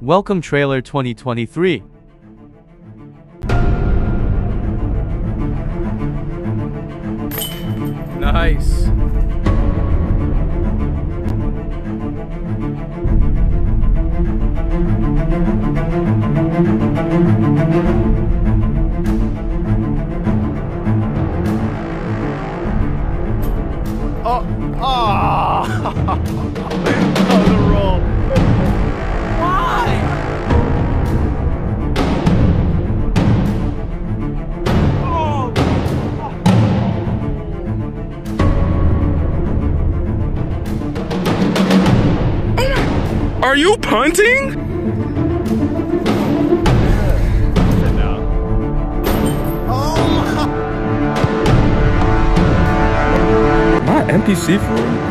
Welcome Trailer 2023. Nice. Are you punting? Not empty seafood.